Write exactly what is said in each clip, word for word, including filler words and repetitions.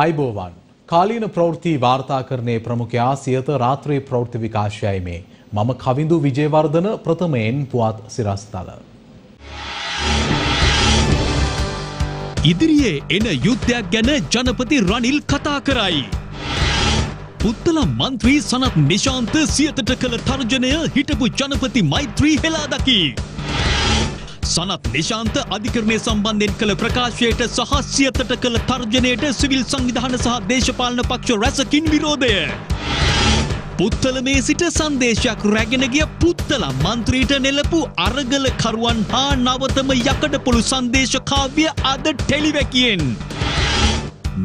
आइबोवान कालीन प्रवृत्ति वार्ता करने प्रमुख आसियत रात्रि प्रवृत्ति विकासय में मम खविंदु विजयवर्धन प्रथमेन पुआत सिरास्ताल ඉදිරියේ එන යුද්ධයක් ගැන ජනපති රනිල් කතා කරයි. පුත්තල മന്ത്രി සනත් නිශාන්ත සියතට කළ තර්ජනය හිටපු ජනපති මෛත්‍රී හෙලා දකි. සනත් නිශාන්ත අධිකරණය සම්බන්ධයෙන් කළ ප්‍රකාශයට සහ සියතට කළ තර්ජනයට සිවිල් සංවිධාන සහ දේශපාලන පක්ෂ රැසකින් විරෝධය. පුත්තලමේ සිට සංදේශයක් රැගෙන ගිය පුත්තල മന്ത്രിට නෙළපු අරගල කරුවන් හා නවතම යකඩපොළු සංදේශ කාව්‍ය අද ටෙලිවැකියෙන්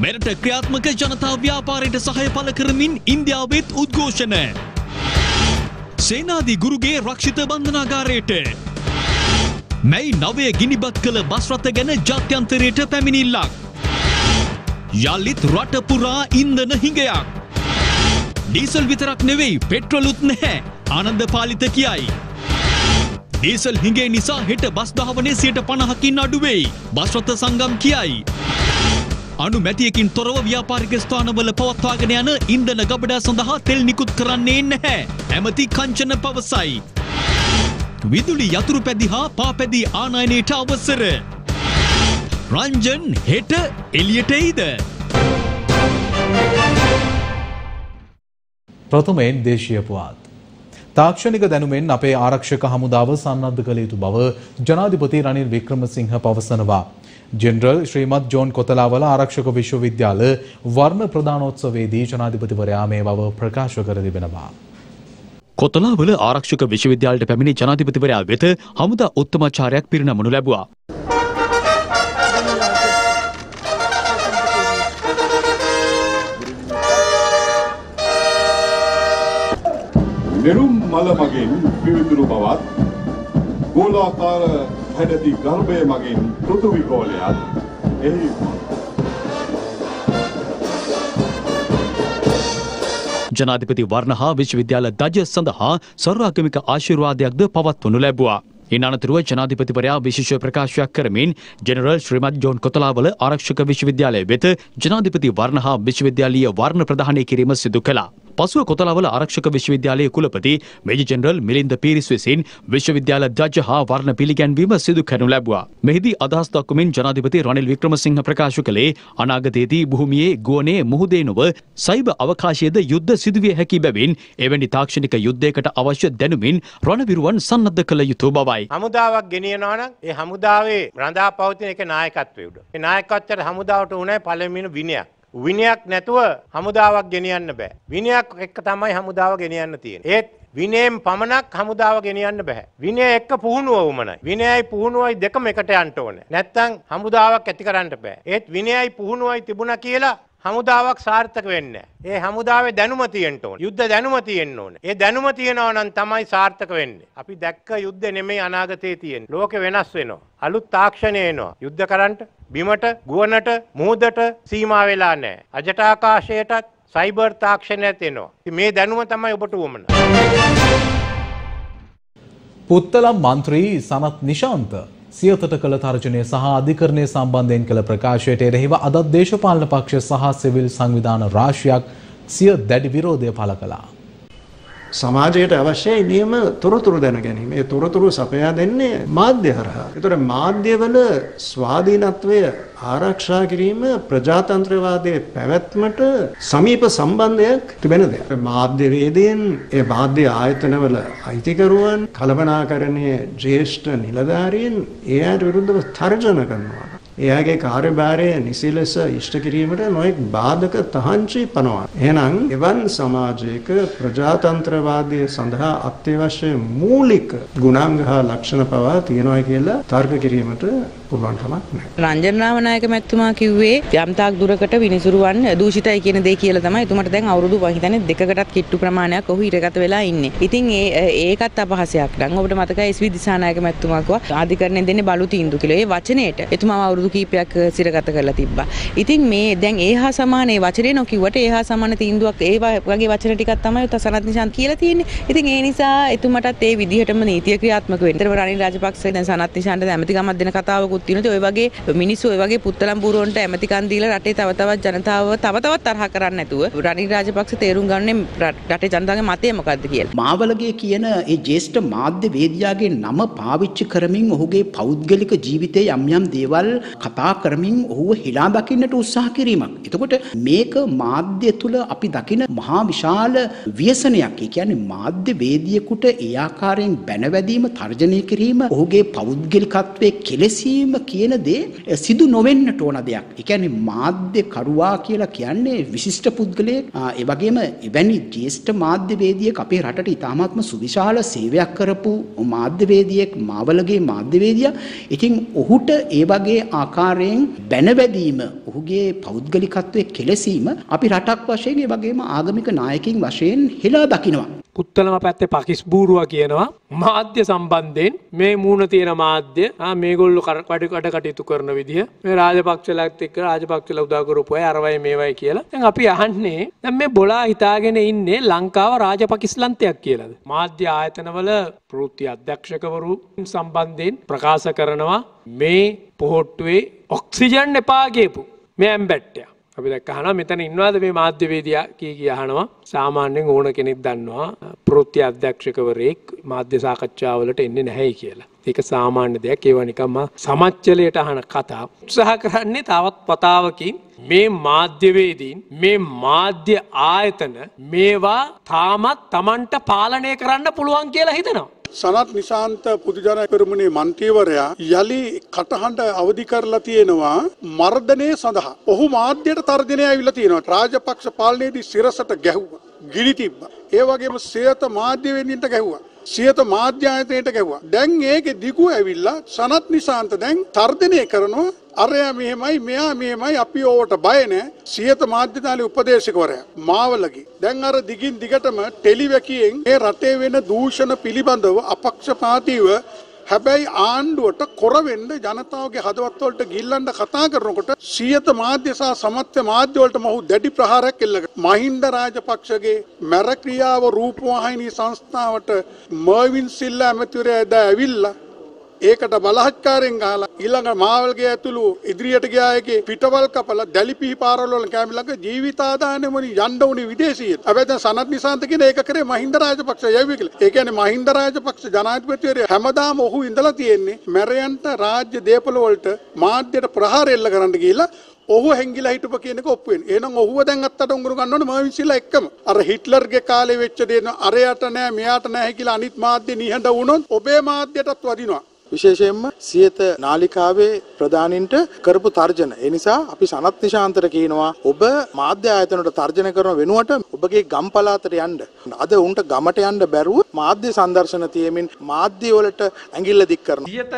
මෙරට ක්‍රියාත්මක ජනතා ව්‍යාපාරයට සහාය පළ කරමින් ඉන්දියාවෙත් උද්ඝෝෂණ. සේනාධි ගුරුගේ රක්ෂිත බන්ධනාගාරයට මැයි නවය ගිනිබත් කළ බස් රථ ගැන ජාත්‍යන්තරයට පැමිණිල්ලක්. යලිත් රට පුරා ඉන්ධන හිඟයක්. डीजल वितरक नेवेई पेट्रोल उतने हैं आनंद पालित किया आई डीजल हिंगे निशा हिट बस धावने सीट पनाह की नाडुवे बस रथ संगम किया आई अनुमति एकिन तोरव व्यापारिक स्थानवल पवत्वाගෙන යන ඉන්ධන ගබඩා සඳහා තෙල් නිකුත් කරන්නේ නැහැ ඇමති කංචන පවසයි විදුලි යතුරු පැදි හා පාපැදි ආනයනයට අවසර රංජන් හෙට එලියට එයිද ප්‍රථමයෙන් දේශීය පුවත් තාක්ෂණික දැනුමෙන් අපේ ආරක්ෂක හමුදාව සන්නද්ධ කළ යුතු බව ජනාධිපති රනිල් වික්‍රමසිංහ පවසනවා. ජෙනරල් ශ්‍රීමත් ජෝන් කොතලාවල ආරක්ෂක විශ්වවිද්‍යාල වර්ණ ප්‍රදානෝත්සවයේදී ජනාධිපතිවරයා මේ බව ප්‍රකාශ කර තිබෙනවා. කොතලාවල ආරක්ෂක විශ්වවිද්‍යාලයට පැමිණි ජනාධිපතිවරයා වෙත හමුදා උත්තමාචාරයක් පිරිනමනු ලැබුවා. නෙළුම් මල මගින් පිවිතුරු බවත් ගෝලාකාර හැඩති ගර්භය මගින් පෘථිවි ගෝලයත් එහි ජනාධිපති වර්ණ හා විශ්වවිද්‍යාල දජ සඳහා සර්වාගමික ආශිර්වාදයක්ද පවත්වනු ලැබුවා. ඉන් අනතුරුව ජනාධිපතිවරයා විශේෂ ප්‍රකාශයක් කරමින් ජෙනරල් ශ්‍රීමත් ජෝන් කොතලාවල ආරක්ෂක විශ්වවිද්‍යාලය වෙත ජනාධිපති වර්ණ හා විශ්වවිද්‍යාලීය වර්ණ ප්‍රදානය කිරීම සිදු කළා. පසුව කොතලාවල ආරක්ෂක විශ්වවිද්‍යාලයේ කුලපති මේජර් ජෙනරල් මිලින්ද පීරිස් විසින් විශ්වවිද්‍යාල දජ හා වර්ණ පිළිගැන්වීම සිදු කරනු ලැබුවා. මෙහිදී අදහස් දක්වමින් ජනාධිපති රනිල් වික්‍රමසිංහ ප්‍රකාශ කළේ අනාගතයේදී භූමියේ ගුවනේ මුහුදේ නොව සයිබර් අවකාශයේද යුද්ධ සිදුවිය හැකි බැවින් එවැනි තාක්ෂණික යුද්ධයකට අවශ්‍ය දැනුමින් රණවිරුවන් සන්නද්ධ කළ යුතු බවයි. හමුදාවක් ගෙනියනවා නම් ඒ හමුදාවේ රඳා පවතින එක නායකත්වයේ උඩ. ඒ නායකත්වයට හමුදාවට උනේ පළවෙනිම විනයක්. විනයක් නැතුව හමුදාවක් ගෙනියන්න බෑ. විනයක් එක්ක තමයි හමුදාව ගෙනියන්න තියෙන්නේ. ඒත් විනයෙන් පමණක් හමුදාව ගෙනියන්න බෑ. විනය එක්ක පුහුණුව වමනයි. විනයයි පුහුණුවයි දෙකම එකට යන්න ඕනේ. නැත්නම් හමුදාවක් ඇති කරන්න බෑ. ඒත් විනයයි පුහුණුවයි තිබුණා කියලා හමුදාවක් සාර්ථක වෙන්නේ නැහැ. ඒ හමුදාවේ දැනුම තියෙන්න ඕනේ. යුද්ධ දැනුම තියෙන්න ඕනේ. ඒ දැනුම තියෙනවා නම් තමයි සාර්ථක වෙන්නේ. අපි දැක්ක යුද්ධ නෙමෙයි අනාගතයේ තියෙන්නේ. ලෝකෙ වෙනස් වෙනවා. අලුත් තාක්ෂණය එනවා. යුද්ධ කරන්නට, බිමට, ගුවනට, මුහුදට සීමා වෙලා නැහැ. අජටාකාශයටත් සයිබර් තාක්ෂණයත් එනවා. මේ දැනුම තමයි ඔබට උවමන. පුත්තලම් മന്ത്രി සනත් නිශාන්ත සියතට කළ තර්ජනය සහ අධිකරණය සම්බන්ධයෙන් කළ ප්‍රකාශයට එරෙහිව අදත් දේශපාලන පක්ෂ සහ සිවිල් සංවිධාන රාශියක් සිය දැඩි විරෝධය පළ කළා. සමාජයට අවශ්‍ය නියම තොරතුරු දැන ගැනීම. ඒ තොරතුරු සපයා දෙන්නේ මාධ්‍ය හරහා. ඒතර මාධ්‍යවල ස්වාධීනත්වය ආරක්ෂා කිරීම ප්‍රජාතන්ත්‍රවාදයේ පැවැත්මට සමීප සම්බන්ධයක් තිබෙන දෙයක්. මාධ්‍යවේදීන් ඒ මාධ්‍ය ආයතනවල අයිතිකරුවන්, කළමනාකරණයේ ජ්‍යෙෂ්ඨ නිලධාරීන් එයට විරුද්ධව තර්ජන කරනවා. එයාගේ කාර්යභාරය නිසි ලෙස ඉෂ්ට කිරීමට නොයෙක් බාධක තහංචි පනවා. එහෙනම් එවන් සමාජයක ප්‍රජාතන්ත්‍රවාදය සඳහා අත්‍යවශ්‍ය මූලික ගුණාංග හා ලක්ෂණ පවා තියෙනවා කියලා තර්ක කිරීමට පුළුවන් කමක් නැහැ. රංජන් රාමනායක මැතිතුමා කිව්වේ යම්තාක් දුරකට විනිසුරුවන් දූෂිතයි කියන දේ කියලා තමයි. එතුමට දැන් අවුරුදු වහ හිතන්නේ දෙකකටත් කිට්ටු ප්‍රමාණයක් ඔහු ඉරගත වෙලා ඉන්නේ. ඉතින් ඒ ඒකත් අපහාසයක්. දැන් ඔබට මතකයි එස්.වී. දිසානායක මැතිතුමා කිව්වා ආධිකරණයෙන් දෙන්නේ බලු තීන්දුව කියලා. ඒ වචනේට එතුමා කීපයක් සිරගත කරලා තිබ්බා. ඉතින් මේ දැන් ඒහා සමාන ඒ වචනේ නොකියුවට ඒහා සමාන තීන්දුවක් ඒ වගේ වචන ටිකක් තමයි උත සනත් නිශාන්ත කියලා තියෙන්නේ. ඉතින් ඒ නිසා එතුමටත් ඒ විදිහටම නීතිය ක්‍රියාත්මක වෙන්න. ඒතරම රනිල් රාජපක්ෂ දැන් සනත් නිශාන්ත ඇමති ගමක් දෙන කතාවකුත් ක්‍රමයක් තියෙනවා. ඒ වගේ මිනිස්සු ඒ වගේ පුත්තලම් බූරුවන්ට ඇමතිකම් දීලා රටේ තව තවත් ජනතාව තව තවත් තරහ කරන්න නැතුව රනිල් රාජපක්ෂ තේරුම් ගන්න රටේ ජනතාවගේ මතය මොකද්ද කියලා. මාවලගේ කියන ඒ ජේෂ්ඨ මාධ්‍ය වේදිකාගේ නම පාවිච්චි කරමින් ඔහුගේ පෞද්ගලික ජීවිතයේ යම් යම් දේවල් කතා කරමින් ඔහුව හිලා දකින්නට උත්සාහ කිරීමක්. එතකොට මේක මාධ්‍ය තුල අපි දකින මහා විශාල ව්‍යසනයක්. ඒ කියන්නේ මාධ්‍ය වේදිකෙකුට ඒ ආකාරයෙන් බැනවැදීම තර්ජනය කිරීම ඔහුගේ පෞද්ගලිකත්වයේ කෙලසීම කියන දේ සිදු නොවෙන්නට ඕන දෙයක්. ඒ කියන්නේ මාධ්‍ය කරුවා කියලා කියන්නේ විශිෂ්ට පුද්ගලයෙක්. ඒ වගේම එවැනි ජේෂ්ඨ මාධ්‍ය වේදිකෙක් අපේ රටට ඉතාමත්ම සුවිශාල සේවයක් කරපු මාධ්‍ය වේදිකෙක් මාවලගේ මාධ්‍ය වේදිකයා. ඉතින් ඔහුට ඒ වගේ ආකාරයෙන් බැනවැදීම ඔහුගේ පෞද්ගලිකත්වයේ කෙලසීම අපි රටක් වශයෙන් ඒ වගේම ආගමික නායකින් වශයෙන් හෙලා දකිනවා. පුත්තලම පැත්තේ පකිස් බූරුවා කියනවා මාධ්‍ය සම්බන්ධයෙන් මේ මූණ තියෙන මාධ්‍ය ආ මේගොල්ලෝ කඩ කඩ කටයුතු කරන විදිය මේ රාජපක්ෂලත් එක්ක රාජපක්ෂලා උදා කරපු අය අරවයි මේවයි කියලා දැන් අපි අහන්නේ දැන් මේ බොලා හිතාගෙන ඉන්නේ ලංකාව රාජපක්ෂලන්තයක් කියලාද මාධ්‍ය ආයතනවල ප්‍රවෘත්ති අධ්‍යක්ෂකවරු සම්බන්ධයෙන් ප්‍රකාශ කරනවා මේ පොහොට්ටුවේ ඔක්සිජන් එපා කියපු මේ ඇම්බැට්ටියා අපි දැක්කහනවා මෙතන ඉන්නවාද මේ මාධ්‍යවේදියා කී කී අහනවා සාමාන්‍යයෙන් ඕන කෙනෙක් දන්නවා ප්‍රවෘත්ති අධ්‍යක්ෂකවරයෙක් මාධ්‍ය සාකච්ඡාවලට එන්නේ නැහැයි කියලා. ඒක සාමාන්‍ය දෙයක්. ඒවා නිකම්ම සමච්චලයට අහන කතා. උත්සාහ කරන්නේ තවත් වතාවකින් මේ මාධ්‍යවේදීන් මේ මාධ්‍ය ආයතන මේවා තාමත් Tamanට පාලනය කරන්න පුළුවන් කියලා හිතනවා. Sanath Nishantha Pudujana Perumune Mantivarya Yali Katahanda Avadikar Latienova Mardane Sadaha Ohu Madhya Tarjane Latino Rajapaksa Palne the Sirasata Gahu Giritiba Eva gave Seata Madhya in Tagahua Seata Madhya Tagahua Dang Eke Diku Avila Sanath Nishantha Dang Tardane Karano Area Mihemai Mea Mihemai Api over to Bayane Seata Madhya Upadeshikora Mavalagi Dang are digging digatama Telivaki a Ratevena Dushana Pilibando අපක්ෂපාතීව හැබැයි ආණ්ඩුවට කොරවෙන්න ජනතාවගේ හදවත් වලට ගිල්ලන්න කතා කරනකොට සියත මාධ්‍ය සහ සමත්ය මාධ්‍ය වලට මහු දැඩි ප්‍රහාරයක් එල්ල කරනවා. මහින්ද රාජපක්ෂගේ මැර ක්‍රියාව රූපවාහිනී සංස්ථාවට මර්වින් සිල්ලා ඇමතිවරයා ද ඇවිල්ලා ඒකට බලහත්කාරයෙන් ගහලා ඊළඟ මාවල්ගේ ඇතුළු ඉදිරියට ගියා එකේ පිටවල් කපලා දැලි පිහිපාරවල වල කැමිලක ජීවිතාදානෙ මොනි යන්න උනේ විදේශියට. අපි දැන් Sanath Nishantha කියන එක කරේ මහින්ද රාජපක්ෂ යැවි කියලා. ඒ කියන්නේ මහින්ද රාජපක්ෂ ජනාධිපතිවරයා හැමදාම ඔහු ඉඳලා තියෙන්නේ මැරයන්ට රාජ්‍ය දේපල වලට මාධ්‍යට ප්‍රහාර එල්ල කරන්න ගිහිලා ඔහු හැංගිලා හිටපු කෙනෙක් ඔප්පු වෙනවා. එහෙනම් ඔහුව දැන් අත්තට උඟුරු ගන්න ඕනේ මර්වින් සිල්ලා එක්කම. අර හිට්ලර්ගේ කාලේ වෙච්ච දේ නෝ අරයට නෑ මෙයාට නෑ කියලා අනිත් මාධ්‍ය නිහඬ වුණොත් ඔබේ මාධ්‍යයටත් වදිනවා. විශේෂයෙන්ම සියත නාලිකාවේ ප්‍රධානින්ට කරපු තර්ජන ඒ නිසා අපි Sanath Nishantha කියනවා ඔබ මාධ්‍ය ආයතනවල තර්ජන කරන වෙනුවට ඔබගේ ගම් පළාතට යන්න අද උන්ට ගමට යන්න බැරුව මාධ්‍ය සම්දර්ශන තියෙමින් මාධ්‍ය වලට ඇඟිල්ල දික් කරන සියත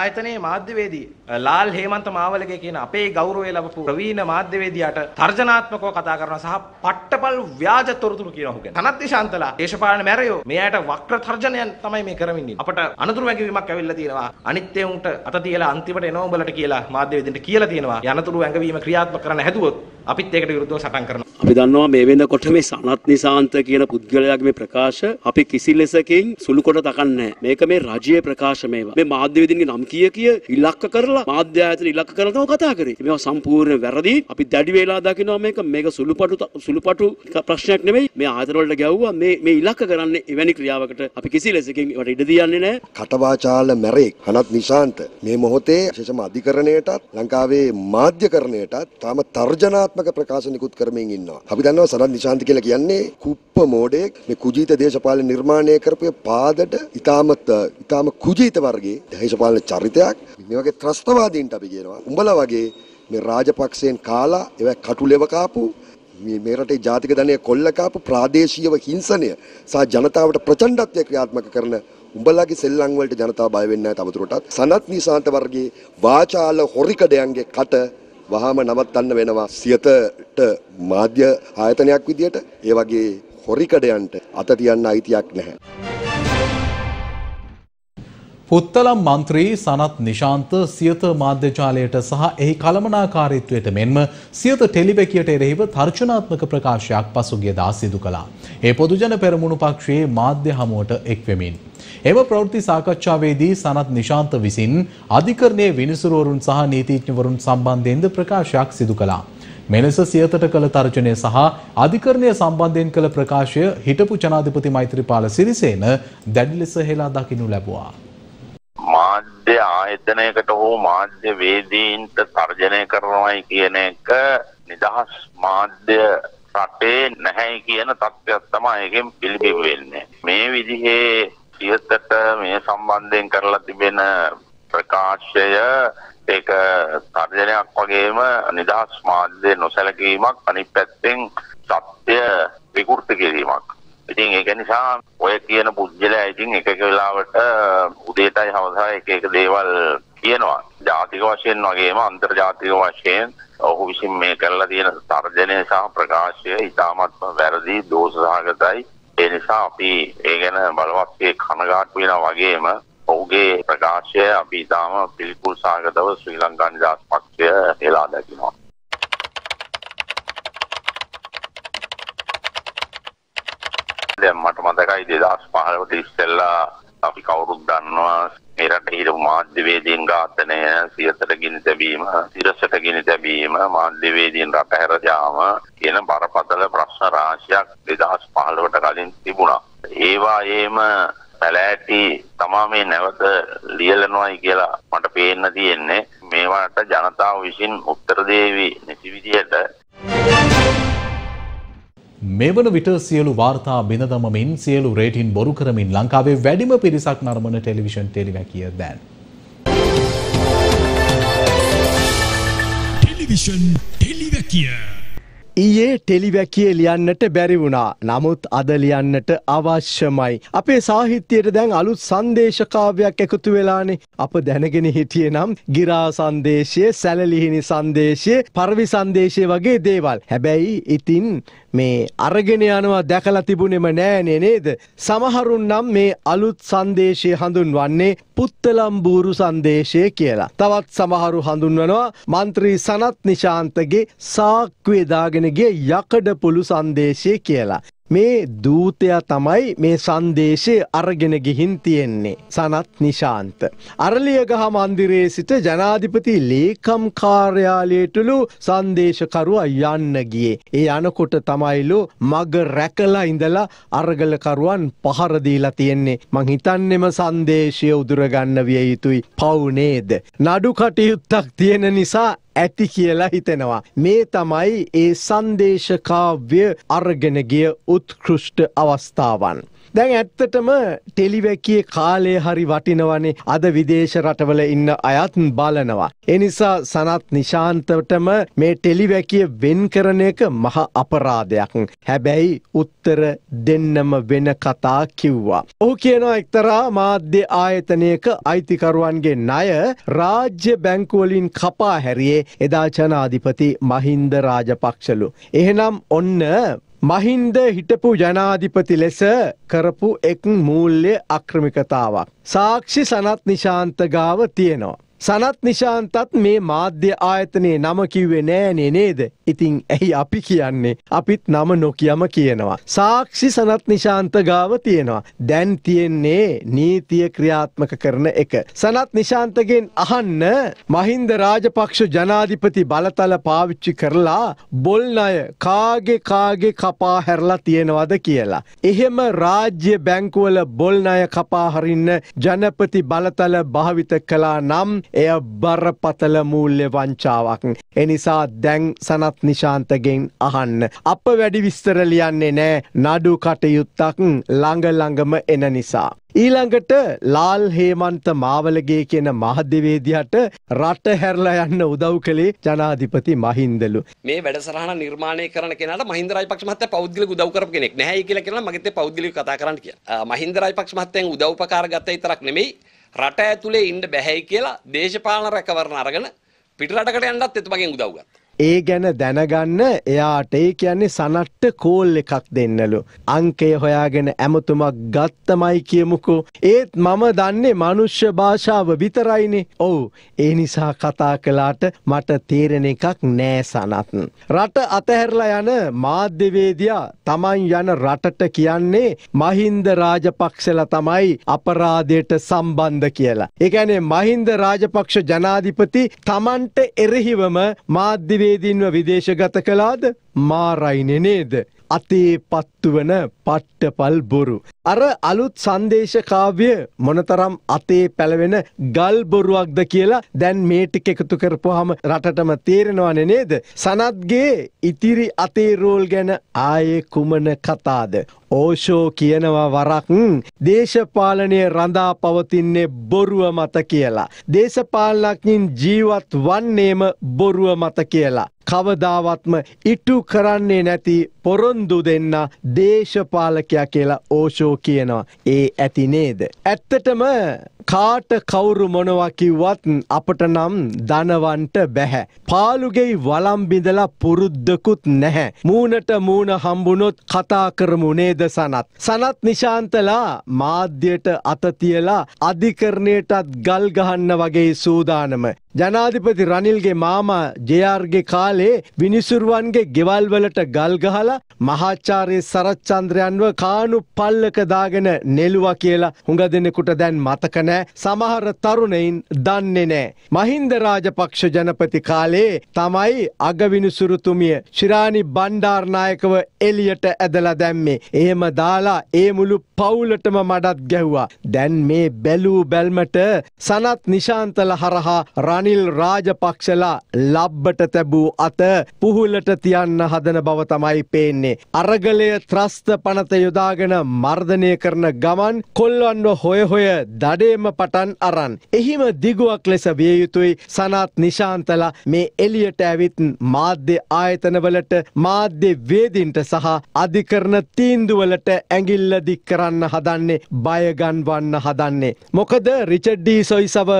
ආයතනයේ මාධ්‍යවේදී ලාල් හේමන්ත මාවලගේ කියන අපේ ගෞරවය ලැබපු ප්‍රවීණ මාධ්‍යවේදියාට තර්ජනාත්මකව කතා කරනවා සහ පට්ටපල් ව්‍යාජ තොරතුරු කියනවා ඔහු ගැන Sanath Nishanthala දේශපාලන මැරයෝ මෙයාට වක්‍ර තර්ජනයන් තමයි මේ කරමින් ඉන්නේ අපට අනතුරු වැගවීමක් ඇවිල්ලා තියෙනවා අනිත්‍ය උන්ට අත තියලා අන්තිමට එනවා උඹලට කියලා මාධ්‍යවේදින්ට කියලා තියෙනවා යනතුරු ඇඟවීම ක්‍රියාත්මක කරන්න හැදුවොත් අපිත් ඒකට විරුද්ධව සටන් කරනවා අපි දන්නවා මේ වෙනකොට මේ Sanath Nishantha කියන පුද්ගලයාගේ මේ ප්‍රකාශ අපි කිසි ලෙසකින් සුළු කොට දකන්නේ නැහැ මේක මේ රජයේ ප්‍රකාශ මේවා මේ මාධ්‍යවේදින්ගේ නම් කිය කිය ඉලක්ක කරලා මාධ්‍ය ආයතන ඉලක්ක කරලා තමයි කතා කරේ මේවා සම්පූර්ණ වැරදි අපි දැඩි වේලා දකිනවා මේක මේක සුළුපටු සුළුපටු ප්‍රශ්නයක් නෙමෙයි මේ ආයතන වලට ගැව්වා මේ මේ ඉලක්ක කරන්නේ එවැනි ක්‍රියාවකට අපි කිසි ලෙසකින් ඒවට ඉඩ දෙන්නේ නැහැ කටවාචාල මැර Sanath Nishantha මේ මොහොතේ විශේෂම අධිකරණයටත් ලංකාවේ මාධ්‍යකරණයටත් තාම තර්ජනාත්මක ප්‍රකාශ නිකුත් කරමින් ඉන්නවා. අපි දන්නවා Sanath Nishantha කියලා කියන්නේ කුප්ප මෝඩයෙක් මේ කුජීත දේශපාලන නිර්මාණය කරපු පාදට ඊටාම ඊටාම කුජීත වර්ගයේ දේශපාලන චරිතයක්. මේ වගේ ත්‍රස්තවාදීන්ට අපි කියනවා උඹලා වගේ මේ රාජපක්ෂයෙන් කාලා ඒවා කටුලෙව කාපු මේ රටේ ජාතික ධනය කොල්ල කාපු ප්‍රාදේශීයව හිංසනය සහ ජනතාවට ප්‍රචණ්ඩත්වය ක්‍රියාත්මක කරන උඹලගේ සෙල්ලම් වලට ජනතාව බය වෙන්නේ නැහැ තවදුරටත් Sanath Nishantha වර්ගයේ වාචාල හොරිකඩයන්ගේ කට වහාම නවත්තන්න වෙනවා සියතට මාධ්‍ය ආයතනයක් විදියට ඒ වගේ හොරිකඩයන්ට අත තියන්න අයිතියක් නැහැ පුත්තලම් මන්ත්‍රී සනත් නිශාන්ත සියත මාධ්‍ය ජාලයට සහ එහි කළමනාකාරීත්වයට මෙන්ම සියත ටෙලිබැකියට එරෙහිව තර්ජනාත්මක ප්‍රකාශයක් පසුගිය දා සිදු කළා. ඒ පොදුජන පෙරමුණු පක්ෂයේ මාධ්‍ය හමුවට එක් වෙමින් එම ප්‍රවෘත්ති සාකච්ඡාවේදී සනත් නිශාන්ත විසින් අධිකරණයේ විනිසුරුවරුන් සහ නීතිඥවරුන් සම්බන්ධයෙන්ද ප්‍රකාශයක් සිදු කළා. මෙලෙස සියතට කළ තර්ජනය සහ අධිකරණය සම්බන්ධයෙන් කළ ප්‍රකාශය හිටපු ජනාධිපති මෛත්‍රීපාල සිරිසේන දැඩි ලෙස හෙලා දකිනු ලැබුවා. මාධ්‍ය ආයතනයකට හෝ මාධ්‍ය වේදීන්ට තර්ජනය කරනවායි කියන එක නිදහස් මාධ්‍ය රටේ නැහැයි කියන තත්ත්වයක් තමයි එකෙන් පිළිබිඹු වෙන්නේ. මේ විදිහේ සියතට මේ සම්බන්ධයෙන් කරලා තිබෙන ප්‍රකාශය ඒක තර්ජනයක් වගේම නිදහස් මාධ්‍ය නොසැලකීමක් අනිත් පැත්තෙන් සත්‍ය විකෘති කිරීමක්. ඉතින් ඒක නිසා ඔය කියන පුද්ගලයා ඉතින් එක එක වෙලාවට උදේටයි හවසයි එක එක දේවල් කියනවා. ජාතික වශයෙන් වගේම අන්තර්ජාතික වශයෙන් ඔහු විසින් මේ කරලා තියෙන තර්ජනය සහ ප්‍රකාශය ඉතාමත්ම වැරදි දෝෂසහගතයි. ඒ නිසා අපි ඒ ගැන බලවත්ව කනගාටු වෙනවා වගේම ඔහුගේ ප්‍රකාශය අපි තාම පිළිකුල් සාගතව ශ්‍රී ලංකා නිදහස් පක්ෂය හෙලා දකිනවා. දැන් මට මතකයි දෙදහස් පහළොව ට ඉස්සෙල්ලා අපි කවුරුත් දන්නවා මේ රටේ හිටපු මාධ්‍යවේදීන් ඝාතනය, සියතට ගිනි තැබීම, සිරසට ගිනි තැබීම, මාධ්‍යවේදීන් රට හැර යාම කියන බරපතල ප්‍රශ්න රාශියක් දෙදහස් පහළොව ට කලින් තිබුණා. ඒවායේම පැලෑටි තමා මේ නැවත ලියලනවායි කියලා මට පේන්න තියෙන්නේ. මේවාට ජනතාව විසින් උත්තර දෙවි නැති විදියට. මෙවන විට සියලු වාර්තා බිඳ දමමින් සියලු රේටින් බොරු කරමින් ලංකාවේ වැඩිම පිරිසක් නරඹන ටෙලිවිෂන් ටෙලිවැකිය දැන්. ටෙලිවිෂන් ටෙලිවැකිය. ඊයේ ටෙලිවැකියේ ලියන්නට බැරි වුණා. නමුත් අද ලියන්නට අවශ්‍යමයි. අපේ සාහිත්‍යයට දැන් අලුත් සංදේශ කාව්‍යයක් එකතු වෙලානේ. අප දැනගෙන හිටියේ නම් ගිරා සංදේශය, සැලලිහිණි සංදේශය, පරවි සංදේශය වගේ දේවල්. හැබැයි ඉතින් මේ අරගෙන යනවා දැකලා තිබුණෙම නෑනේ නේද? සමහරුන් නම් මේ අලුත් සංදේශය හඳුන්වන්නේ පුත්තලම් බූරු සංදේශය කියලා. තවත් සමහරු හඳුන්වනවා මන්ත්‍රී සනත් නිශාන්තගේ සාක්කුවේ දාගෙන ගිය යකඩ පුළු සංදේශය කියලා. මේ දූතයා තමයි මේ සංදේශය අරගෙන ගිහින් තියෙන්නේ. සනත් නිශාන්ත. අරලියගහ මන්දිරයේ සිට ජනාධිපති ලේකම් කාර්යාලයටලු සංදේශකරුවා යන්න ගියේ. ඒ අනකොට තමයිලු මග රැකලා ඉඳලා අරගලකරුවන් පහර දීලා තියෙන්නේ. මං හිතන්නේම සංදේශය උදුරගන්න විය යුතුයි. පව් නේද? නඩු කටයුත්තක් තියෙන නිසා ඇති කියලා හිතෙනවා. මේ තමයි ඒ සංදේශ කාව්‍ය අරගෙන ගිය උත්කෘෂ්ට අවස්ථාවන්. දැන් ඇත්තටම ටෙලිවැකියේ කාලය හරි වටිනවනේ. අද විදේශ රටවල ඉන්න අයත් බලනවා. ඒ නිසා සනත් නිශාන්තටම මේ ටෙලිවැකිය වෙන් කරන එක මහ අපරාධයක්. හැබැයි උත්තර දෙන්නම වෙන කතා කිව්වා. ඔහු කියනවා එක්තරා මාධ්‍ය ආයතනයක අයිතිකරුවන්ගේ ණය රාජ්‍ය බැංකු වලින් කපා හැරියේ එදා ජනාධිපති මහින්ද රාජපක්ෂලු. එහෙනම් ඔන්න මහින්ද හිටපු ජනාධිපති ලෙස කරපු එක් මූල්‍ය අක්‍රමිකතාවක්. සාක්ෂි සනත් නිශාන්ත ගාව තියෙනවා. සනත් නිශාන්තත් මේ මාධ්‍ය ආයතනයේ නම කිව්වේ නෑනේ නේද? ඉතින් ඇයි අපි කියන්නේ? අපිත් නම නොකියම කියනවා. සාක්ෂි සනත් නිශාන්ත ගාව තියෙනවා. දැන් තියෙන්නේ නීතිය ක්‍රියාත්මක කරන එක. සනත් නිශාන්තගෙන් අහන්න මහින්ද රාජපක්ෂ ජනාධිපති බලතල පාවිච්චි කරලා බොල් ණය කාගේ කාගේ කපා හැරලා තියෙනවද කියලා. එහෙම රාජ්‍ය බැංකුවල බොල් ණය කපා හරින්න ජනපති බලතල භාවිත කළා නම් එය බරපතල මූල්‍ය වංචාවක්. එනිසා දැන් සනත් නිශාන්තගෙන් අහන්න. අප වැඩි විස්තර ලියන්නේ නෑ. නඩු කටයුත්තක් ළඟ ළඟම එන නිසා. ඊළඟට ලාල් හේමන්ත මාවලගේ කියන මාධ්‍යවේදියාට රට හැරලා යන්න උදව් කළේ ජනාධිපති මහින්දලු. මේ වැඩසටහන නිර්මාණය කරන කෙනාට මහින්ද රාජපක්ෂ මහත්තයා පෞද්ගලිකව උදව් කරපු කෙනෙක් නැහැයි කියලා කියනවා. මගෙත් පෞද්ගලිකව කතා කරන්න කියලා. මහින්ද රාජපක්ෂ මහත්තයන් උදව්පකාර ගත විතරක් නෙමෙයි රට ඇතුලේ ඉන්න බැහැයි කියලා දේශපාලන රැකවරණ අරගෙන පිටරටකට යන්නත් එතුමගෙන් උදව් ගත්තා. ඒ ගැන දැනගන්න එයාට ඒ කියන්නේ සනට්ට කෝල් එකක් දෙන්නලු. අංකය හොයාගෙන ඇමතුමක් ගත්තමයි කියමුකෝ. ඒත් මම දන්නේ මනුෂ්‍ය භාෂාව විතරයිනේ. ඔව්. ඒ නිසා කතා කළාට මට තේරෙන එකක් නෑ සනත්. රට අතහැරලා යන මාධ්‍යවේදියා Taman යන රටට කියන්නේ මහින්ද රාජපක්ෂලා තමයි අපරාධයට සම්බන්ධ කියලා. ඒ කියන්නේ මහින්ද රාජපක්ෂ ජනාධිපති Tamanට එරෙහිවම මාධ්‍ය දින්ව විදේශගත කළාද මාරයිනේ නේද අතේ පත්තුවන පට්ටපල් බොරු අර අලුත් සංදේශ කාව්‍ය මොනතරම් අතේ පැලවෙන ගල් බොරුවක්ද කියලා දැන් මේ ටික එකතු කරපුවාම රටටම තේරෙනවනේ නේද සනත්ගේ ඉතිරි අතේ රෝල් ගැන ආයේ කුමන කතාද ඕෂෝ කියනවා වරක් දේශපාලනයේ රඳා පවතින්නේ බොරුව මත කියලා දේශපාලනඥයින් ජීවත් වන්නේම බොරුව මත කියලා කවදාවත්ම ඉටු කරන්නේ නැති පොරොන්දු දෙන්න දේශපාලකයා කියලා ඕෂෝ කියනවා. ඒ ඇති නේද? ඇත්තටම කාට කවුරු මොනවා කිව්වත් අපට නම් දනවන්ට බැහැ. පාළුගේ වළම් බිඳලා පුරුද්දකුත් නැහැ. මූණට මූණ හම්බුනොත් කතා කරමු නේද සනත්. සනත් නිශාන්තලා මාධ්‍යයට අත තියලා අධිකරණයටත් ගල් ගහන්න වගේ සූදානම. ජනාධිපති රනිල්ගේ මාමා ජේ ආර්ගේ කාලේ විනිසුරුවන්ගේ ගෙවල් වලට ගල් ගහලා මහාචාර්ය සරත් චන්ද්‍රයන්ව කානු පල්ලක දාගෙන නෙළුවා කියලා හුඟ දෙනෙකුට දැන් මතක නැහැ. සමහර තරුණයින් දන්නේ නැහැ. මහින්ද රාජපක්ෂ ජනපති කාලේ තමයි අගවිනිසුරුතුමිය ශිරාණි බණ්ඩාරනායකව එළියට ඇදලා දැම්මේ. එහෙම දාලා ඒ මුළු පවුලටම මඩත් ගැහුවා. දැන් මේ බැලූ බැල්මට සනත් නිශාන්තල හරහා රනිල් රාජපක්ෂලා ලබ්බට තැබූ අත පුහුලට තියන්න හදන බව තමයි පේන්නේ. අරගලය ත්‍රස්ත පනත යොදාගෙන මර්ධනය කරන ගමන් කොල්වන්ව හොය හොය දඩේම පටන් අරන්. එහිම දිගුවක් ලෙස විය යුතුයි සනත් නිශාන්තලා මේ එළියට ඇවිත් මාධ්‍ය ආයතනවලට මාධ්‍ය වේදින්ට සහ අධිකරණ තීන්දුවලට ඇඟිල්ල දික් කරන්න හදන්නේ බය ගන්වන්න හදන්නේ. මොකද රිචඩ් ඩී සොයිසව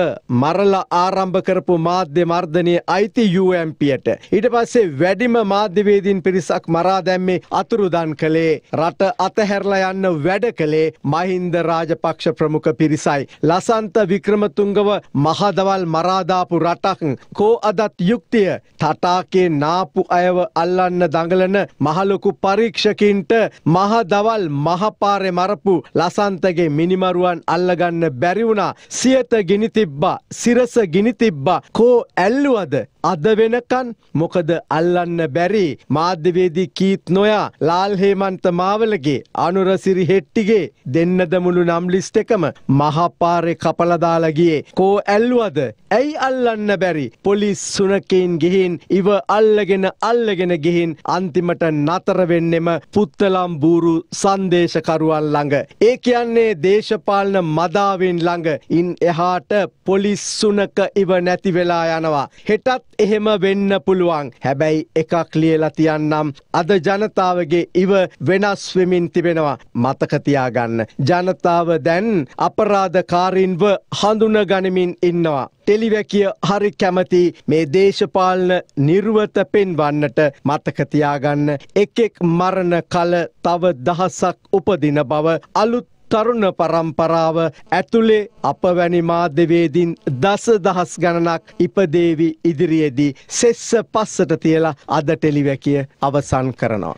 මරලා ආරම්භ කරපු මාධ්‍ය මර්ධනයේ අයිති යූ එම් පීට. ඊට පස්සේ වැඩිම මාධ්‍යවේදීන් පිරිසක් මරා දැම්මේ අතුරුදන් කළේ රට අතහැරලා යන්න වැඩ කළේ මහින්ද රාජපක්ෂ ප්‍රමුඛ පිරිසයි. ලසන්ත වික්‍රමතුංගව මහදවල් මරාදාපු රටක් කෝ අදත් යුක්තිය තටාකේ නාපු අයව අල්ලන්න දඟලන මහලොකු පරීක්ෂකින්ට මහදවල් මහපාරේ මරපු ලසන්තගේ මිනිමරුවන් අල්ලගන්න බැරි වුණා. සියත ගිනි තිබ්බා, සිරස ගිනි තිබ්බා. කෝ ඇල්ලුවද? අද වෙනකන් මොකද අල්ලන්න බැරි? මාධ්‍යවේදී කීත් නොයා ලාල් හේමන්ත මාවලගේ අනුරසිරි හෙට්ටිගේ දෙන්නද මුළු නම් ලිස්ට් එකම මහපාරේ කපලා දාලා ගියේ. කෝ ඇල්ලුවද? ඇයි අල්ලන්න බැරි? පොලිස් සුනකෙන් ගිහින් ඉව අල්ලගෙන අල්ලගෙන ගිහින් අන්තිමට නතර වෙන්නෙම පුත්තලම් බූරු සංදේශකරුවන් ළඟ. ඒ කියන්නේ දේශපාලන මදාවෙන් ළඟ. ඉන් එහාට පොලිස් සුනක ඉව නැති වෙලා යනවා. හෙටත් එහෙම වෙන්න පුළුවන්. හැබැයි එකක් ලියලා තියන්නම්. අද ජනතාවගේ ඉව වෙනස් වෙමින් තිබෙනවා. මතක තියාගන්න. ජනතාව දැන් අපරාධකාරීන්ව හඳුනා ගනිමින් ඉන්නවා. ටෙලිවැකිය හරි කැමති මේ දේශපාලන නිර්වත පෙන්වන්නට. මතක තියාගන්න. එකෙක් මරණ කල තව දහසක් උපදින බව අලුත් තරුණ පරම්පරාව ඇතුලේ අපවැනි මාධ්‍යවේදීන් දස දහස් ගණනක් ඉපදේවි ඉදිරියේදී සෙස්ස පස්සට තියලා අද ටෙලිවැකිය අවසන් කරනවා.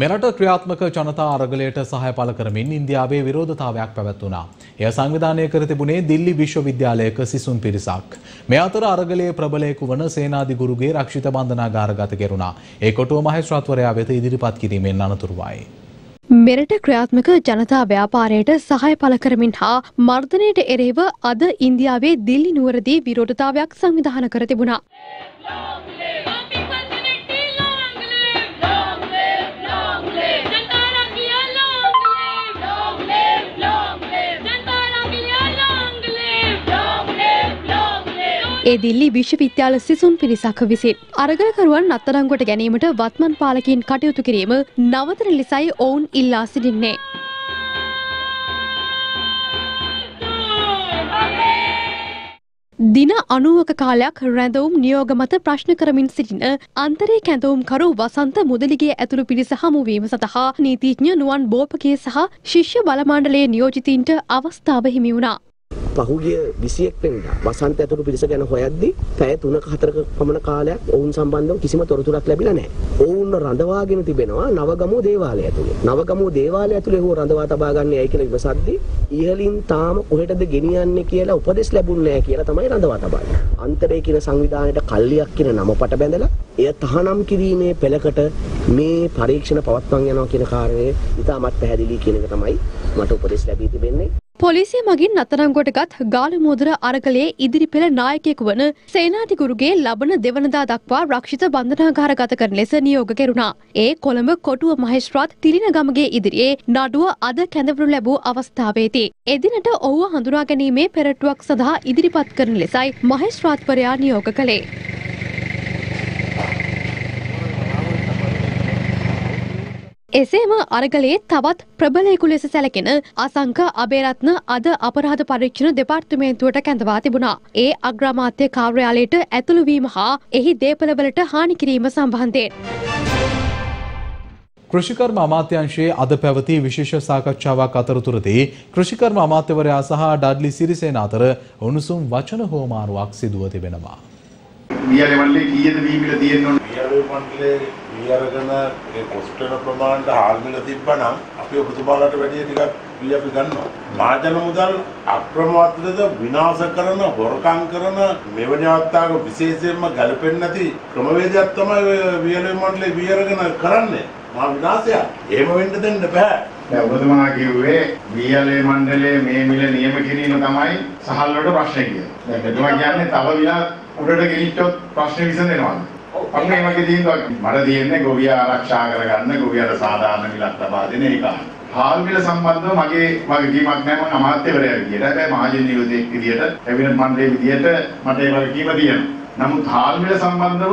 මෙරට ක්‍රියාත්මක ජනතා අරගලයට සහාය පළ කරමින් ඉන්දියාවේ විරෝධතාවයක් පැවැත්වුණා. එය සංවිධානය කර තිබුණේ දිල්ලි විශ්වවිද්‍යාලයක සිසුන් පිරිසක්. මේ අතර අරගලයේ ප්‍රබලයෙකු වන සේනාධිගුරුගේ රක්ෂිත බන්ධනාගාර ගත කෙරුණා. ඒ කොටුව මහේස්ත්‍රාත්වරයා වෙත ඉදිරිපත් කිරීමෙන් අනතුරුවයි. මෙරට ක්‍රියාත්මක ජනතා ව්‍යාපාරයට සහාය පළ කරමින් හා මර්ධනයට එරෙහිව අද ඉන්දියාවේ දිල්ලි නුවරදී විරෝධතාවයක් සංවිධානය කර තිබුණා. ඒ දිල්ලි විශ්වවිද්‍යාල සිසුන් පිරිසක් විසින් අරගලකරුවන් අත්අඩංගුවට ගැනීමට වත්මන් පාලකයන් කටයුතු කිරීම නවතන ලෙසයි ඔවුන් ඉල්ලා සිටින්නේ. දින අනූවක කාලයක් රැඳවුම් නියෝග මත ප්‍රශ්න කරමින් සිටින අන්තරේ කැඳවුම්කරු වසන්ත මුදලිගේ ඇතුළු පිරිස හමු වීම සඳහා නීතිඥ නුවන් බෝපගේ සහ ශිෂ්‍ය බල මණ්ඩලයේ නියෝජිතින්ට අවස්ථාව හිමි වුණා. පහුගිය විසිඑක වෙනිදා වසන්ත ඇතුළු පිරිස ගැන හොයද්දී පැය තුනක හතරක පමණ කාලයක් ඔවුන් සම්බන්ධව කිසිම තොරතුරක් ලැබිලා නැහැ. ඔවුන් රඳවාගෙන තිබෙනවා නවගමුව දේවාලය ඇතුළේ. නවගමුව දේවාලය ඇතුළේ හෝ රඳවා තබා ගන්න යයි කියලා විමසද්දී ඉහලින් තාම කොහෙටද ගෙනියන්නේ කියලා උපදෙස් ලැබුණ නැහැ කියලා තමයි රඳවා තබන්නේ. අන්තරේ කියන සංවිධානයට කල්ලියක් කියන නමකට බැඳලා එය තහනම් කිරීමේ පෙළකට මේ පරීක්ෂණ පවත්වන්න යනවා කියන කාරණය ඉතාමත් පැහැදිලි කියන එක තමයි මට උපදෙස් ලැබී තිබෙන්නේ. පොලිසිය මගින් නතරංගොටගත් ගාලමුදර අරගලයේ ඉදිරිපෙළ නායකයෙකු වන සේනාධිගුරුගේ ලබන දෙවනදා දක්වා රක්ෂිත බන්ධනාගාරගත කරන ලෙස නියෝග කෙරුණා. ඒ කොළඹ කොටුව මහේස්ත්‍රාත් තිලිනගමගේ ඉදිරියේ නඩුව අද කැඳවනු ලැබූ අවස්ථාවේදී එදිනට ඔහුව හඳුනා ගැනීමේ පෙරටුවක් සඳහා ඉදිරිපත් කරන ලෙසයි මහේස්ත්‍රාත්වරයා නියෝග කළේ. එසේම අරගලයේ තවත් ප්‍රබලයෙකු ලෙස සැලකෙන අසංක අබේරත්න අද අපරාධ පරීක්ෂණ දෙපාර්තමේන්තුවට කැඳවා තිබුණා. ඒ අග්‍රාමාත්‍ය කාර්යාලයට ඇතුළු වීම හා එහි දේපළවලට හානි කිරීම සම්බන්ධයෙන්. කෘෂිකර්ම අමාත්‍යාංශයේ අද පැවති විශේෂ සාකච්ඡාවක් අතරතුරදී කෘෂිකර්ම අමාත්‍යවරයා සහ ඩඩ්ලි සිරිසේන අතර උණුසුම් වචන හෝමාරුවක් සිදුව තිබෙනවා. ඊයරගෙන ඒ කොස්ට් වෙන ප්‍රමාණයට හාල් මිල තිබ්බනම් අපි ඔබතුමාලට වැඩි ටිකක් වී අපි ගන්නවා. මාජන මුදල් අප්‍රමාදද විනාශ කරන හොරකම් කරන මෙවැනි අවස්ථාවක විශේෂයෙන්ම ගලපෙන්නේ නැති ක්‍රමවේදයක් තමයි වීලේ මණ්ඩලේ වීරගෙන කරන්නේ. මා විනාශය. එහෙම වෙන්න දෙන්න බෑ. දැන් ඔබතුමා කිව්වේ වීලේ මණ්ඩලයේ මේ මිල නියම කිරීම තමයි සහල් වලට ප්‍රශ්නේ කියලා. දැන් මෙතුමා කියන්නේ තව විලා උඩට ගෙනිච්චොත් ප්‍රශ්නේ විසඳෙනවා. අන්න ඒ වගේ දේවල් මට තියෙන්නේ ගොවියා ආරක්ෂා කරගන්න ගොවියට සාධාරණ මිලක් ලබා දෙන එක. හාල් මිල සම්බන්ධව මගේ වගකීමක් නෑ මම අමාත්‍යවරයා විදියට. හැබැයි මහජන නියෝජකයෙක් විදියට, කැබිනට් මණ්ඩලයේ විදියට මට ඒ වගකීම තියෙනවා. නමුත් හාල් මිල සම්බන්ධව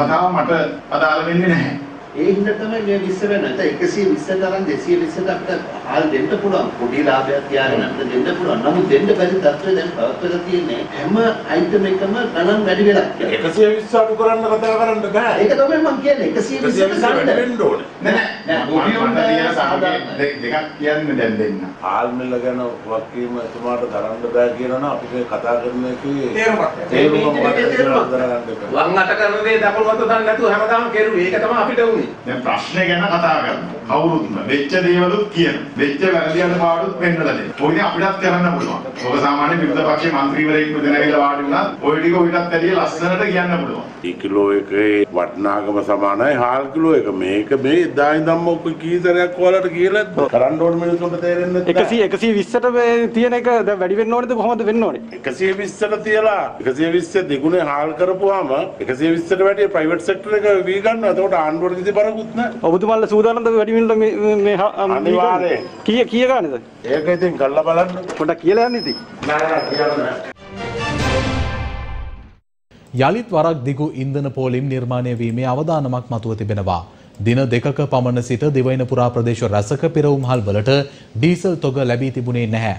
කතාව මට අදාළ වෙන්නේ නැහැ. ඒ හින්දා තමයි මේ විශ්ව නැත එකසිය විස්ස තරම් දෙසිය විස්ස දක්වා හාල් දෙන්න පුළුවන්. පොඩි ලාභයක් තියාගෙන අපිට දෙන්න පුළුවන්. නමුත් දෙන්න බැරි තත්ත්වය දැන් පවත්වලා තියෙන්නේ. හැම අයිටම් එකම ගණන් වැඩි වෙලා යනවා. එකසිය විස්ස අඩු කරන්න කතා කරන්න බෑ. ඒක තමයි මම කියන්නේ එකසිය විස්ස ගණන් වෙන්න ඕනේ. නෑ නෑ ගොඩියොන්ට තියෙන සාධක දෙකක් කියන්නේ දැන් දෙන්න. හාල් මිල ගැන වක්කීම එතුමාට දරන්න බෑ කියලා නම් අපි මේ කතා කරන එකේ තේරුමක්. තේරුම මොකටද දරන්න බෑ. වම් අට කරන දේ දකුණු අත දාන්න නැතුව හැමදාම කෙරුවේ. ඒක තමයි අපිට උනේ. දැන් ප්‍රශ්නේ ගැන කතා කරමු. කවුරුත්ම වෙච්ච දේවලුත් කියන. වෙච්ච වැරදියට පාඩුත් වෙන්නලා දෙන්න. ඔයනේ අපිටත් කරන්න පුළුවන්. ඔබ සාමාන්‍ය විවිධ පක්ෂයේ മന്ത്രിවරයෙක් වෙනවිලා වාඩි වුණා. ඔය ටික ඔයිටත් ඇදී ලස්සනට කියන්න පුළුවන්. ඊ කිලෝ එකේ වටිනාකම සමානයි හාල් කිලෝ එක. මේක මේ එදා ඉඳන්ම ඔක කීතරයක් ඔයාලට කියලාද? කරන්න ඕන මිනිස්සුන්ට තේරෙන්නේ නැහැ. එකසිය එකසිය විස්සට මේ තියෙන එක දැන් වැඩි වෙන්න ඕනේද කොහොමද වෙන්න ඕනේ? එකසිය විස්සට තියලා එකසිය විස්ස දෙගුණේ හාල් කරපුවාම එකසිය විස්සට වැඩිය ප්‍රයිවට් සෙක්ටර් එක වී ගන්නවා. ඒකට ආණ්ඩුවට කිසි බරකුත් නැහැ. ඔබතුමාලා සූදානම්ද වැඩි මේ මේ අනිවාර්යෙන් කීය කීය ගන්නද? ඒක ඉතින් කල්ලා බලන්න පොඩක් කියලා යන්න ඉතින්. නෑ නෑ කියන්න. යලිත් වරක් දිගු ඉන්ධන පෝලිම් නිර්මාණය වීමේ අවදානමක් මතුව තිබෙනවා. දින දෙකක පමණ සිට දිවයින පුරා ප්‍රදේශ රසක පෙරවුම්හල් වලට ඩීසල් තොග ලැබී තිබුණේ නැහැ.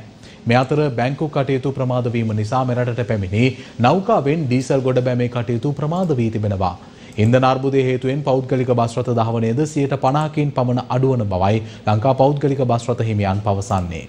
මේ අතර බැංකු කටයුතු ප්‍රමාද වීම නිසා මෙරටට පැමිණි නෞකාවෙන් ඩීසල් ගොඩ බැමේ කටයුතු ප්‍රමාද වී තිබෙනවා. ඉන්ධන අර්බුදයේ හේතුවෙන් පෞද්ගලික බස් රථ ධාවනයද සියයට පනහකින් පමණ අඩුවන බවයි ලංකා පෞද්ගලික බස් රථ හිමියන් පවසන්නේ.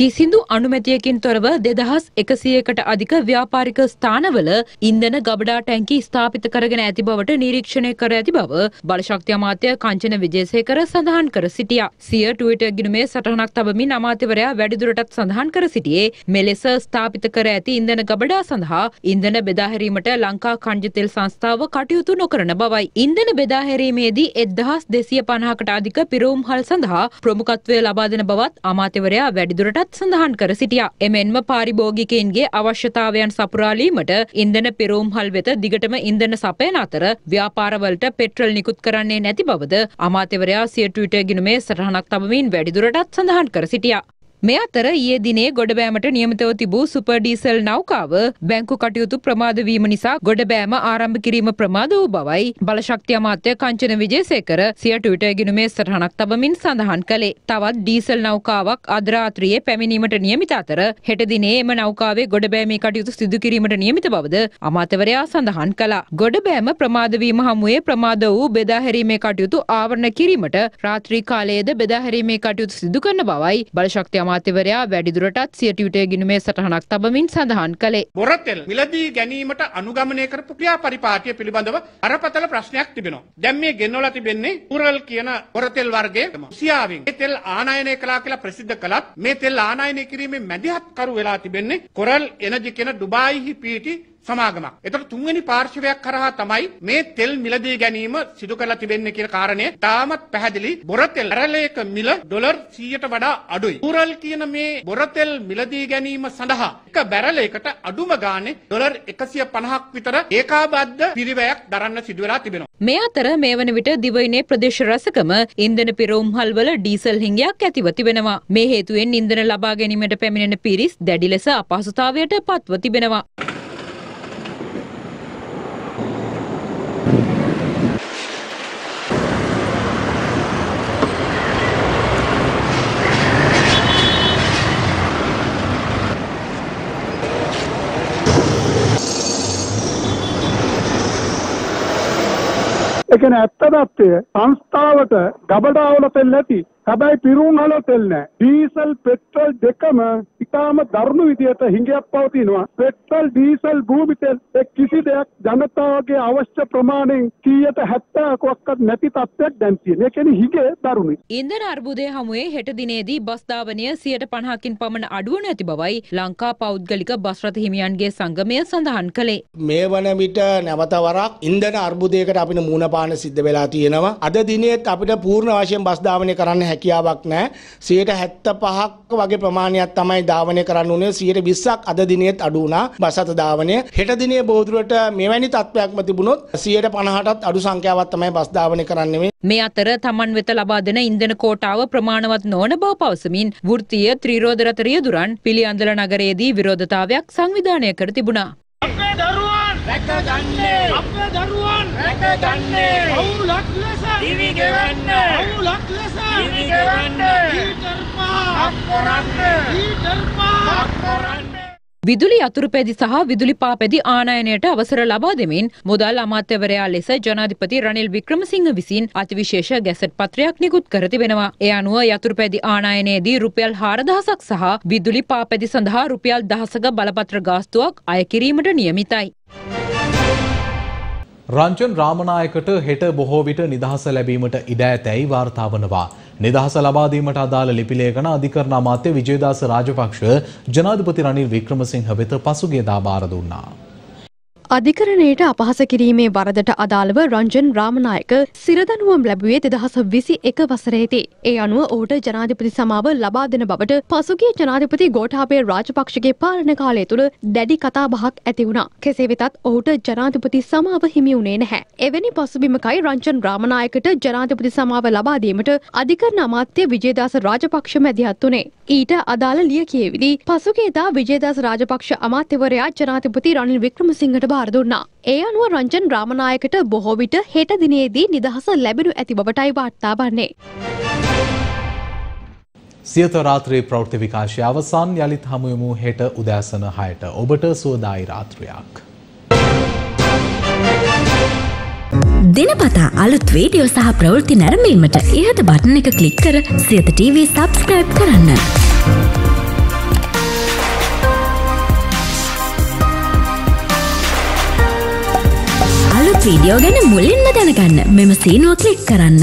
කිසිදු අනුමැතියකින් තොරව දෙදහස් එකසියයකට අධික ව්‍යාපාරික ස්ථානවල ඉන්ධන ගබඩා ටැංකි ස්ථාපිත කරගෙන ඇති බවට නිරීක්ෂණය කර ඇති බව බලශක්ති අමාත්‍ය කංචන විජේසේකර සඳහන් කර සිටියා. සිය ට්විටර් ගිණුමේ සටහනක් තබමින් අමාත්‍යවරයා වැඩිදුරටත් සඳහන් කර සිටියේ මෙලෙස ස්ථාපිත කර ඇති ඉන්ධන ගබඩා සඳහා ඉන්ධන බෙදා හැරීමට ලංකා කණ්ජ තෙල් සංස්ථාව කටයුතු නොකරන බවයි. ඉන්ධන බෙදා හැරීමේදී එක්දහස් දෙසිය පනහකට අධික පිරවුම්හල් සඳහා ප්‍රමුඛත්වය ලබා දෙන බවත් අමාත්‍යවරයා වැඩිදුරටත් සඳහන් කර සිටියා. එමෙන්ම පාරිභෝගිකයන්ගේ අවශ්‍යතාවයන් සපුරාලීමට ඉන්ධන පෙරෝම්හල් වෙත දිගටම ඉන්ධන සපයන අතර ව්‍යාපාරවලට පෙට්‍රල් නිකුත් කරන්නේ නැති බවද අමාත්‍යවරයා සිය ට්විටර් ගිණුමේ සටහනක් තබමින් වැඩිදුරටත් සඳහන් කර සිටියා. මෙතර ඊයේ දිනේ ගොඩබෑමට නියමිතව තිබූ සුපර් ඩීසල් නෞකාව බැංකු කටයුතු ප්‍රමාද වීම නිසා ගොඩබෑම ආරම්භ කිරීම ප්‍රමාද වූ බවයි බලශක්ති අමාත්‍ය කංචන විජේසේකර සිය ට්විටර් ගිණුමේ සටහනක් තබමින් සඳහන් කළේ. තවත් ඩීසල් නෞකාවක් අද රාත්‍රියේ පැමිණීමට නියමිත අතර හෙට දිනේ එම නෞකාවේ ගොඩබෑමේ කටයුතු සිදු කිරීමට නියමිත බවද අමාත්‍යවරයා සඳහන් කළා. ගොඩබෑම ප්‍රමාද වීම හමුවේ ප්‍රමාද වූ බෙදා හැරීමේ කටයුතු ආවරණය කිරීමට රාත්‍රී කාලයේද බෙදා හැරීමේ කටයුතු සිදු කරන බවයි බලශක්ති අමාත්‍යවරයා වැඩිදුරටත් සිය ට්විටර් ගිණුමේ සටහනක් තබමින් සඳහන් කළේ. බොරතෙල් මිලදී ගැනීමට අනුගමනය කරපු ක්‍රියාපරිපාටිය පිළිබඳව අරපතල ප්‍රශ්නයක් තිබෙනවා. දැන් මේ ගෙන්වලා තිබෙන්නේ උරල් කියන බොරතෙල් වර්ගයේ රුසියාවෙන් මේ තෙල් ආනයනය කළා කියලා ප්‍රසිද්ධ කළත් මේ තෙල් ආනයනය කිරීමේ මැදිහත්කරු වෙලා තිබෙන්නේ කොරල් එනර්ජි කියන ඩුබායිහි පීටි සමාගමක්. ඒතර තුන්වෙනි පාර්ශවයක් කරා තමයි මේ තෙල් මිලදී ගැනීම සිදු කරලා තිබෙන්නේ කියන කාරණය තාමත් පැහැදිලි. බොරතෙල් අරලයක මිල ඩොලර් සීයට වඩා අඩුයි. උරල් කියන මේ බොරතෙල් මිලදී ගැනීම සඳහා එක බැරලයකට අඩුම ගානේ ඩොලර් එකසිය පනහක් විතර ඒකාබද්ධ පිරිවැයක් දරන්න සිදු වෙලා තිබෙනවා. මේ අතර මේ වන විට දිවයිනේ ප්‍රදේශ රසකම ඉන්ධන පිරවුම්හල් වල ඩීසල් හිඟයක් ඇතිව තිබෙනවා. මේ හේතුවෙන් ඉන්ධන ලබා ගැනීමට පැමිණෙන පිරිස් දැඩි ලෙස අපහසුතාවයට පත්ව තිබෙනවා. එකන ඇත්තදත්ය සංස්ථාවට ගබඩාවල තෙල් ඇති. හැබැයි පිරුම්හල තෙල් නෑ. ඩීසල් පෙට්‍රල් දෙකම ඉතාම දරුණු විදියට හිඟයක් පවතිනවා. පෙට්‍රල් ඩීසල් භූමි තෙල් කිසි දෙයක් ජනතාවගේ අවශ්‍ය ප්‍රමාණයෙන් කීයට හැත්තෑකක්වත් නැති තත්ත්වයක් දැන් තියෙන. ඒ කියන්නේ හිඟේ දරුණුයි. ඉන්ධන අර්බුදය හමුවේ හෙට දිනේදී බස් ධාවනය සියයට පනහකින් පමණ අඩු වන ඇති බවයි ලංකා පෞද්ගලික බස් රථ හිමියන්ගේ සංගමය සඳහන් කළේ. මේ වන විට නැවත වරක් ඉන්ධන අර්බුදයකට අපිට මුහුණ පාන සිද්ධ වෙලා තියෙනවා. අද දිනේත් අපිට පූර්ණ වශයෙන් බස් ධාවනය කරන්න හැකියාවක් නැහැ. සියයට හැත්තෑ පහක් වගේ ප්‍රමාණයක් තමයි ධාවනය කරන්න උනේ. සියයට විස්සක් අද දිනේත් අඩු වුණා බස් අත ධාවනය. හෙට දිනේ බොහෝ දුරට මෙවැනි තත්ත්වයක්ම තිබුණොත් සියයට පනහටත් අඩු සංඛ්‍යාවක් තමයි බස් ධාවනය කරන්නේ. මේ අතර Taman වෙත ලබා දෙන ඉන්ධන කෝටාව ප්‍රමාණවත් නොවන බව පවසමින් වෘත්තීය ත්‍රිරෝද රථ රියදුරන් පිළියන්දල නගරයේදී විරෝධතාවයක් සංවිධානය කර තිබුණා. අපේ දරුවන් රැක ගන්නේ අපේ දරුවන් රැක ගන්නේ අවුලක් ලෙස දිවි ගෙවන්න අවුලක් ලෙස දිවි ගෙවන්න ඊතරපාක් කරන්න ඊතරපාක් කරන්න. විදුලි අතුරුපැදි සහ විදුලි පාපැදි ආනයනයට අවසර ලබා දෙමින් මුදල් අමාත්‍යවරයා ලෙස ජනාධිපති රනිල් වික්‍රමසිංහ විසින් අතිවිශේෂ ගැසට් පත්‍රයක් නිකුත් කර තිබෙනවා. ඒ අනුව යතුරුපැදි ආනයනයේදී රුපියල් හාරදහසක් සහ විදුලි පාපැදි සඳහා රුපියල් දහසක බලපත්‍ර ගාස්තුවක් අය කිරීමට නියමිතයි. රංජන් රාමනායකට හෙට බොහෝ විට නිදහස ලැබීමට ඉඩ ඇතැයි වාර්තා වනවා. නිදහස ලබා දීමට අදාළ ලිපි ලේඛන අධිකරණ අමාත්‍ය විජේදාස රාජපක්ෂ ජනාධිපති රනිල් වික්‍රමසිංහ වෙත පසුගියදා බාර දුන්නා. අධිකරණයට අපහාස කිරීමේ වරදට අදාළව රංජන් රාමනායක සිරදඬුවම් ලැබුවේ දෙදහස් විසි එක වසරේදී. ඒ අනුව ඔහුට ජනාධිපති සමාව ලබා දෙන බවට පසුගිය ජනාධිපති ගෝඨාභය රාජපක්ෂගේ පාලන කාලය තුළ දැඩි කතා බහක් ඇති වුණා. කෙසේ වෙතත් ඔහුට ජනාධිපති සමාව හිමි වුණේ නැහැ. එවැනි පසුබිමකයි රංජන් රාමනායකට ජනාධිපති සමාව ලබා දීමට අධිකරණ අමාත්‍ය විජේදාස රාජපක්ෂ මැදිහත් වුණේ. ඊට අදාළ ලියකියවිලි පසුගියදා විජේදාස රාජපක්ෂ අමාත්‍යවරයා ජනාධිපති රනිල් වික්‍රමසිංහට බාර දුන්නා. ඒ අනුව රංජන් රාමනායකට බොහෝ විට හෙට දිනේදී නිදහස ලැබෙනු ඇති බවටයි වාර්තා වන්නේ. සියත රාත්‍රී ප්‍රවෘත්ති විකාශය අවසන්. යලිත් හමු වෙමු හෙට උදෑසන හයට. ඔබට සුවදායි රාත්‍රියක්. දිනපතා අලුත් වීඩියෝ සහ ප්‍රවෘත්ති නැරඹීමට ඉහත බටන් එක ක්ලික් කර සියත ටීවී සබ්ස්ක්‍රයිබ් කරන්න. අලුත් වීඩියෝ ගැන මුලින්ම දැනගන්න මෙම සීනුව ක්ලික් කරන්න.